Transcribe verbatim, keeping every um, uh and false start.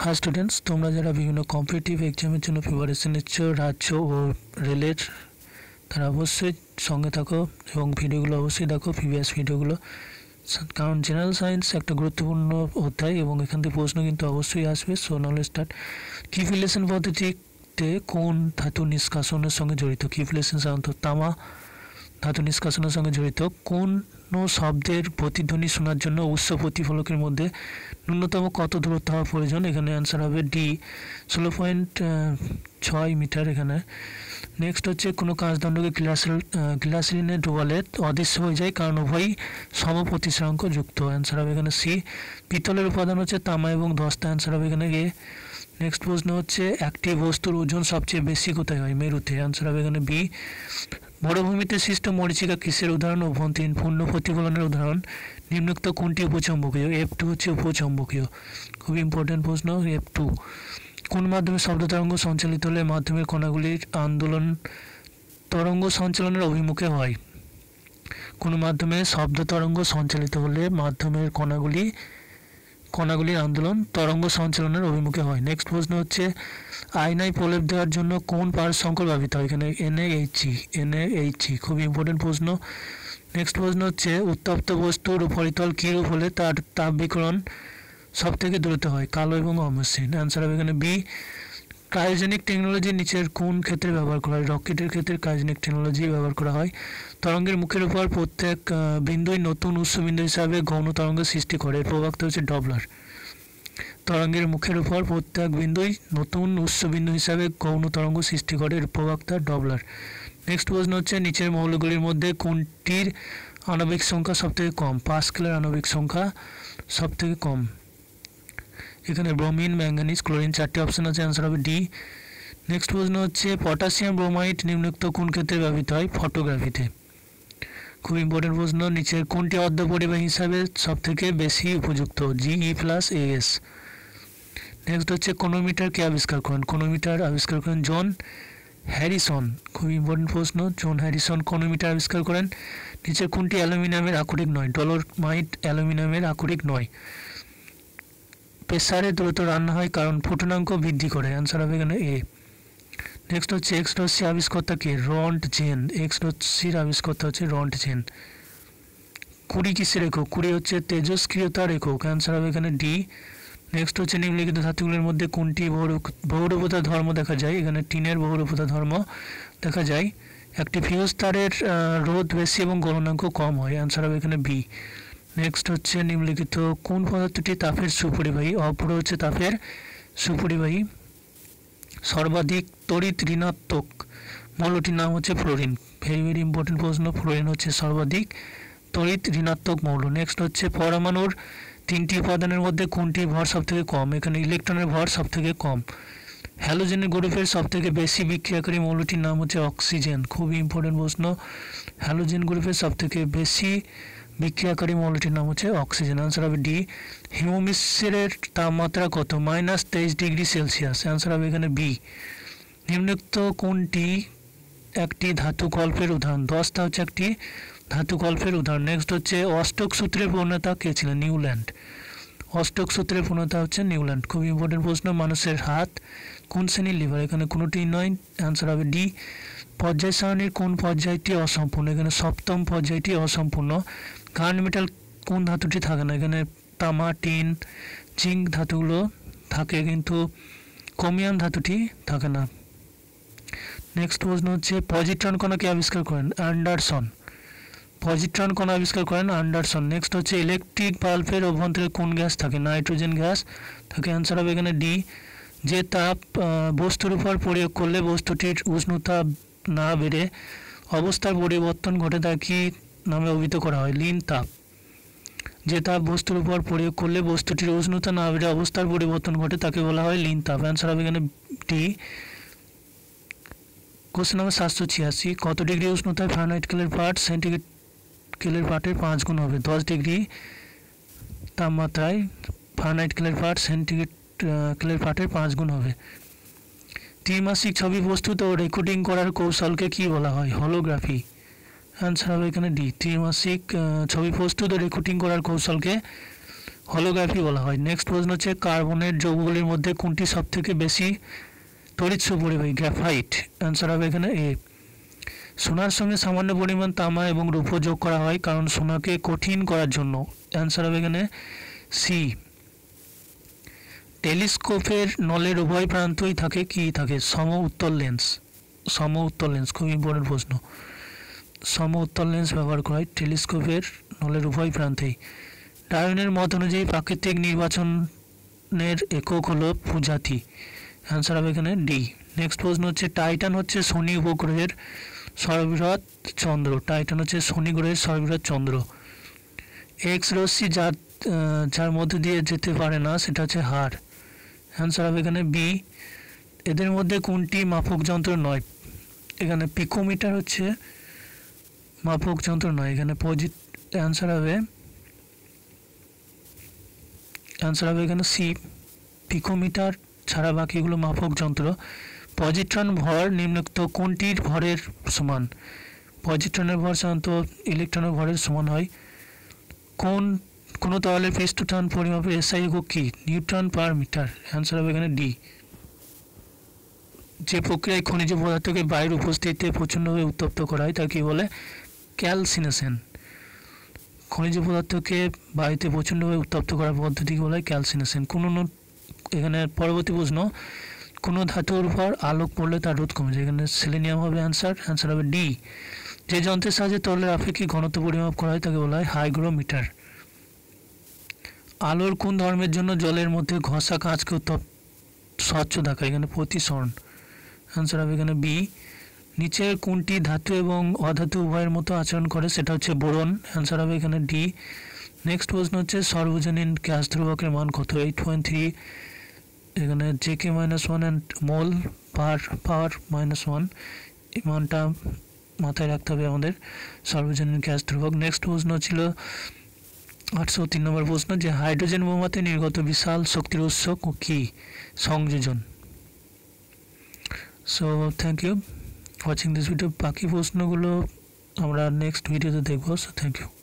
Hi students, तुम्हारा जरा विभिन्न कम्पिटिटिव एग्जाम जो प्रिपारेशन निच्छ ও রেলের তারা अवश्य संगे थको और भिडियोगुलो अवश्य देखो प्रिभियास भिडियोगुलो कारण जेनरल साइंस एक गुरुत्वपूर्ण अध्याय और एखान प्रश्न क्योंकि अवश्य आसो। नॉलेज स्टार्ट किफिलेशन पद्धतिते कौन धातु निष्कासन संगे जड़ित? किफिलेशन साधारणत तामा धातु निष्कासन संगे जड़ित। कौन शब्देर प्रतिध्वनि शोनार जन्य उच्च प्रतिफलकेर मध्य न्यूनतम कत दूरत्व हवा प्रयोजन? एखाने आंसर हबे डी षोलो पॉइंट छय मीटार। एखाने नेक्स्ट हच्छे कोनो काचदंडके ग्लासिल ग्लासिलिने डुबाले अदृश्य हये जाय कारण उभयई समप्रतिसरांक युक्त। आंसर हबे एखाने सी। पितलेर उपादान हच्छे तामा एबं दस्ता। आंसर हबे एखाने ए। नेक्स्ट प्रश्न हच्छे एकटी बस्तुर ओजन सबचेये बेशी कोथाय हय? मेरुते। आंसर हबे एखाने बी। मरुभूमिते सृष्ट मरीचिका किसेर उदाहरण? अभ्यन्तरीण। पूर्ण प्रतिफलनेर उदाहरण निम्नोक्त कोनटी उपचुम्बकीय? एफ टू हच्छे उपचुम्बकीय। खूब इम्पोर्टेंट प्रश्न एफ टू। कोन माध्यमे शब्द तरंग संचालित हले माध्यमेर कणागुलिर आंदोलन तरंग संचालनेर अभिमुखे हय? कोन माध्यमे शब्द तरंग संचालित हले माध्यमेर कणागुलि कणागुलिर आंदोलन तरंग संचालनेर अभिमुखे हय? नेक्स्ट प्रश्न हच्छे आयनाय प्रलेप देওয়ার জন্য কোন পার সংকর ব্যবহৃত হয়? এখানে এন এ এইচ ই। খুব ইম্পর্টেন্ট প্রশ্ন। নেক্সট প্রশ্ন হচ্ছে উত্তপ্ত বস্তুর উপরিতল কিরূপ হলে তার তাপ বিকিরণ সবথেকে দ্রুত হয়? কালো এবং অমসৃণ। आंसर হবে এখানে বি। ক্রায়োজেনিক টেকনোলজি নিচের কোন ক্ষেত্রে ব্যবহার করা হয়? রকেটের ক্ষেত্রে ক্রায়োজেনিক টেকনোলজি ব্যবহার করা হয়। তরঙ্গের মুখের উপর প্রত্যেক বিন্দুই নতুন উৎসবিন্দু হিসাবে গৌণ তরঙ্গের সৃষ্টি করে। এর প্রভাবটা হচ্ছে ডপলার। तरंगेर मुखेर उपर प्रत्येक बिंदुई नतून उच्चबिंदु हिसाब से गौण तरंग सृष्टि करे। एर प्रवक्ता डबलार। नेक्स्ट प्रश्न होच्छे नीचेर मौलगुलिर मध्ये कोनटिर आणविक संख्या सबथेके कम? पास्केलेर आणविक संख्या सबथेके कम। एखाने ब्रोमिन, मैंगानिज, क्लोरिन चारटी अपशन आछे। आंसर हबे डी। नेक्स्ट प्रश्न होच्छे पटाशियम ब्रोमाइड निम्नोक्त कोन क्षेत्रे व्यवहृत हय? फोटोग्राफीते। खूब इम्पोर्टेंट प्रश्न। नीचे कोनटी अर्धपरिवाहী हिसाबे सबथेके बेशी उपयुक्त? जिई प्लस एएस। नेक्स्ट होच्छे कोनोमीटर के आविष्कार करें? कोनोमीटर आविष्कार करें जॉन हैरिसन। खूब इम्पोर्टेंट प्रश्न। जॉन हैरिसन कोनोमीटर आविष्कार करें। नीचे कोनटी অ্যালুমিনিয়ামের আকরিক নয়? ডলোমাইট অ্যালুমিনিয়ামের আকরিक नय। प्रेसारे द्रुत रान्ना हय कारण फुटनांक बृद्धि करे। आंसर हबे एखाने ए। नेक्स्ट হচ্ছে এক্স রশ্মি আবিষ্কর্তা কে? রন্টজেন। এক্স রশ্মির আবিষ্কর্তা হচ্ছে রন্টজেন। কুড়ি কিসের একক? কুড়ি হচ্ছে তেজস্ক্রিয়তার একক। आंसर হবে এখানে ডি। নেক্সট হচ্ছে নিম্নলিখিত ধাতুগুলোর মধ্যে কোনটি বহুরূপতা ধর্ম দেখা যায়? এখানে টিনের বহুরূপতা ধর্ম দেখা যায়। একটি ফিউজ তারের রোধ বেশি এবং গলনাঙ্ক কম হয়। आंसर হবে এখানে বি। নেক্সট হচ্ছে নিম্নলিখিত কোন পদার্থটি তাপের সুপরিবাহী? অপর হচ্ছে তাপের সুপরিবাহী। सर्वाधिक तड़ित ऋणात्मक मौलटिर नाम होच्छे फ्लोरिन। भेरि भेरि इम्पोर्टेंट प्रश्न। फ्लोरिन होच्छे सर्वाधिक तड़ित ऋणात्मक मौल। नेक्स्ट होच्छे परमाणुर तीनटी उपादानेर मध्ये कोनटिर भर सबथेके कम? एखाने इलेक्ट्रनेर भर सबथेके कम। हैलोजेनेर ग्रुपेर सबथेके बेशी बिक्रियाकारी मौलटिर नाम होच्छे अक्सिजेन। खूब इम्पोर्टेंट प्रश्न। हैलोजेन ग्रुपेर सबथेके बेशी বিক্রিয়াকারী মৌলটির নাম হচ্ছে অক্সিজেন। आंसर হবে ডি। হিমোমিশ্রের তাপমাত্রা কত? মাইনাস তেইশ ডিগ্রি সেলসিয়াস। आंसर হবে এখানে বি। নিম্নোক্ত কোনটি একটি ধাতু কল্পের উদাহরণ? দস্তা হচ্ছে একটি ধাতু কল্পের উদাহরণ। নেক্সট হচ্ছে অষ্টক সূত্রের প্রণেতা কে ছিলেন? নিউল্যান্ড। অষ্টক সূত্রের প্রণেতা হচ্ছে নিউল্যান্ড। খুব ইম্পর্টেন্ট প্রশ্ন। মানুষের হাত কোন শ্রেণীর লিভার? এখানে কোনোটি নয়। आंसर হবে ডি। পর্যায় সারণীর কোন পর্যায়টি অসম্পূর্ণ? এখানে সপ্তম পর্যায়টি অসম্পূর্ণ। গার্ড মেটাল কোন ধাতুটি থাকে না? এখানে তামা, টিন, জিঙ্ক ধাতুগুলো থাকে কিন্তু ক্রোমিয়াম ধাতুটি থাকে না। নেক্সট প্রশ্ন হচ্ছে পজিট্রন কণাকে আবিষ্কার করেন? অ্যান্ডারসন। পজিট্রন কণা আবিষ্কার করেন অ্যান্ডারসন। নেক্সট হচ্ছে ইলেকট্রিক বাল্বের অভ্যন্তরে কোন গ্যাস থাকে? নাইট্রোজেন গ্যাস থাকে। आंसर হবে এখানে ডি। যে তাপ বস্তুর উপর প্রয়োগ করলে বস্তুটির উষ্ণতা না বেড়ে অবস্থার পরিবর্তন ঘটে তা কি নামে অভিহিত করা হয়? লীন তাপ। যে তাপ বস্তুর উপর প্রয়োগ করলে বস্তুটির উষ্ণতা না বেড়ে অবস্থার পরিবর্তন ঘটে তাকে বলা হয় লীন তাপ। आंसर হবে এখানে ডি। কোশ্চেন নাম্বার সাতশো ছিয়াশি। কত ডিগ্রি উষ্ণতায় ফারেনহাইট কেলের পার্ট সেন্টিগ্রেড কেলের পার্টের পাঁচ গুণ হবে? দশ ডিগ্রি তাপমাত্রায় ফারেনহাইট কেলের পার্ট সেন্টিগ্রেড কেলের পার্টের পাঁচ গুণ হবে। ত্রিমাসিক ছবি প্রস্তুত ও রেকর্ডিং করার কৌশলকে কি বলা হয়? হলোগ্রাফি। आंसर হবে এখানে ডি। ত্রিমাসিক ছবি প্রস্তুত ও রেকর্ডিং করার কৌশলকে হলোগ্রাফি বলা হয়। নেক্সট প্রশ্ন হচ্ছে কার্বনের যৌগগুলির মধ্যে কোনটি সবথেকে বেশি তড়িৎসু পরিবাহী? গ্রাফাইট। অ্যান্সার হবে এখানে এ। সোনার সঙ্গে সামান্য পরিমাণ তামা এবং রূপো যোগ করা হয় কারণ সোনাকে কঠিন করার জন্য। অ্যান্সার হবে এখানে সি। টেলিস্কোপের নলের উভয় প্রান্তই থাকে কি থাকে? সম উত্তল লেন্স। সম উত্তল লেন্স খুব ইম্পর্টেন্ট প্রশ্ন। সম উত্তল লেন্স ব্যবহার করা হয় টেলিস্কোপের নলের উভয় প্রান্তেই। ডারউইনের মত অনুযায়ী প্রাকৃতিক নির্বাচনের একক হলো প্রজাতি। অ্যান্সার হবে এখানে ডি। নেক্সট প্রশ্ন হচ্ছে টাইটান হচ্ছে শনি উপগ্রহের সর্ববৃহৎ চন্দ্র। টাইটান হচ্ছে শনি গ্রহের সর্ববৃহৎ চন্দ্র। এক্স রশ্মি যার যার মধ্য দিয়ে যেতে পারে না সেটা হচ্ছে হাড়। অ্যান্সার হবে এখানে বি। এদের মধ্যে কোনটি মাপক যন্ত্র নয়? এখানে পিকোমিটার হচ্ছে মাপক যন্ত্র নয়। এখানে পজিট অ্যান্সার হবে অ্যান্সার হবে এখানে সি। পিকোমিটার ছাড়া বাকিগুলো মাপক যন্ত্র। পজিট্রন ভর নিম্নোক্ত কোনটির ভরের সমান? পজিট্রনের ভর সাধারণত ইলেকট্রনের ভরের সমান হয়। কোন কোনো তরলের পৃষ্ঠটান পরিমাপের এসআই একক কি? Newton per metre. অ্যান্সার হবে এখানে ডি। যে প্রক্রিয়ায় খনিজ পদার্থকে বায়ুর উপস্থিতিতে প্রচণ্ডভাবে উত্তপ্ত করা হয় তা কি বলে? ক্যালসিনেশন। খনিজ পদার্থকে বায়ুতে প্রচণ্ডভাবে উত্তপ্ত করার পদ্ধতিকে বলা হয় ক্যালসিনেশন। কোনো এখানে পরবর্তী প্রশ্ন কোনো ধাতুর উপর আলোক পড়লে তার রোধ কমে যায়। এখানে সেলেনিয়াম হবে অ্যান্সার। অ্যান্সার হবে ডি। যে যন্ত্রের সাহায্যে তরলের আপেক্ষিক ঘনত্ব পরিমাপ করা হয় তাকে বলা হয় হাইগ্রোমিটার। আলোর কোন ধর্মের জন্য জলের মধ্যে ঘষা কাঁচকে উত্তপ্ত স্বচ্ছ দেখা? এখানে প্রতিসরণ। অ্যান্সার হবে এখানে বি। নিচের কোনটি ধাতু এবং অধাতু উভয়ের মতো আচরণ করে? সেটা হচ্ছে বোরন। অ্যান্সার হবে এখানে ডি। নেক্সট প্রশ্ন হচ্ছে সর্বজনীন গ্যাস ধ্রুবকের মান কত? Eight point three. এখানে J K minus one and mole per power minus one, এই মানটা মাথায় রাখতে হবে আমাদের সর্বজনীন গ্যাস ধ্রুবক। নেক্সট প্রশ্ন ছিল আটশো তিন নম্বর প্রশ্ন যে হাইড্রোজেন বোমাতে নির্গত বিশাল শক্তির উৎস কী? সংযোজন। So thank you watching this video. বাকি প্রশ্নগুলো আমরা নেক্সট ভিডিওতে দেখব। So thank you.